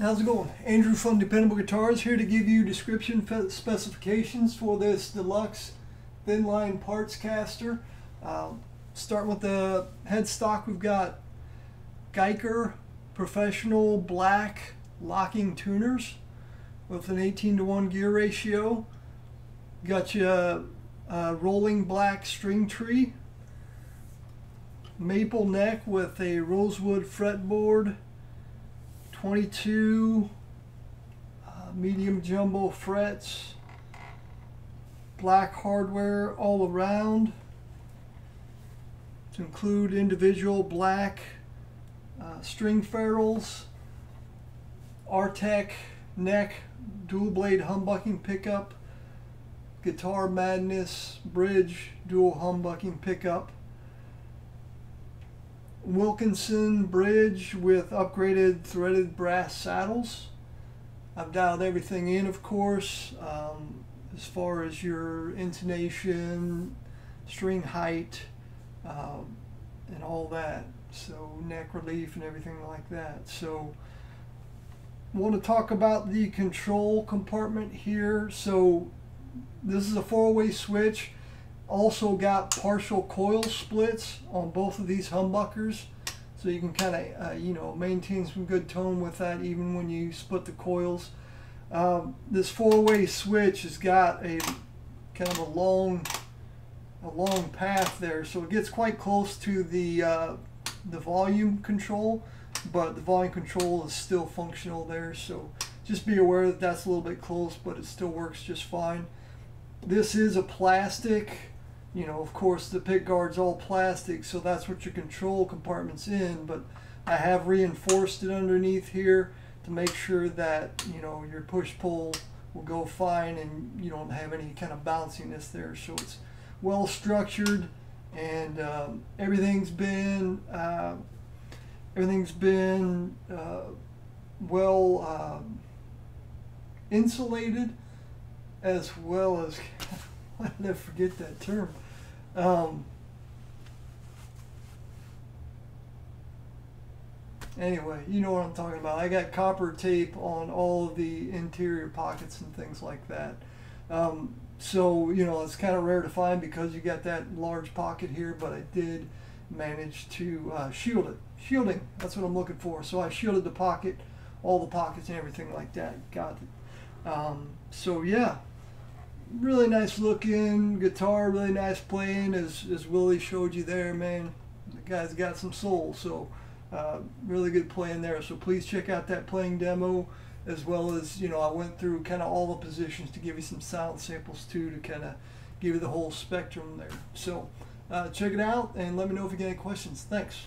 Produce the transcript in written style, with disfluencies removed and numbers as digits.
How's it going? Andrew from Dependable Guitars here to give you description specifications for this Deluxe Thinline Partscaster. Starting with the headstock, we've got Guyker Professional Black Locking Tuners with an 18:1 gear ratio. Got your rolling black string tree, maple neck with a rosewood fretboard, 22 medium jumbo frets, black hardware all around to include individual black string ferrules, Artec neck, dual blade humbucking pickup, Guitar Madness bridge, dual humbucking pickup, Wilkinson bridge with upgraded threaded brass saddles. I've dialed everything in, of course, as far as your intonation, string height, and all that. So neck relief and everything like that. So I want to talk about the control compartment here. So this is a 4-way switch. Also got partial coil splits on both of these humbuckers, so you can kind of maintain some good tone with that even when you split the coils. This 4-way switch has got a kind of a long path there, so it gets quite close to the volume control, but the volume control is still functional there, so just be aware that that's a little bit close, but it still works just fine. This is a plastic, of course the pick guard's all plastic, so that's what your control compartment's in, but I have reinforced it underneath here to make sure that, your push-pull will go fine and you don't have any kind of bounciness there. So it's well structured, and everything's been well insulated, as well as, why did I forget that term? Anyway, you know what I'm talking about. I got copper tape on all of the interior pockets and things like that. So, it's kind of rare to find because you got that large pocket here, but I did manage to shield it. Shielding, that's what I'm looking for. So I shielded the pocket, all the pockets and everything like that. Got it. So yeah. Really nice looking guitar, really nice playing, as Willie showed you there, man. The guy's got some soul, so really good playing there. So please check out that playing demo, as well as, I went through kind of all the positions to give you some sound samples too, to kind of give you the whole spectrum there. So check it out and let me know if you got any questions. Thanks.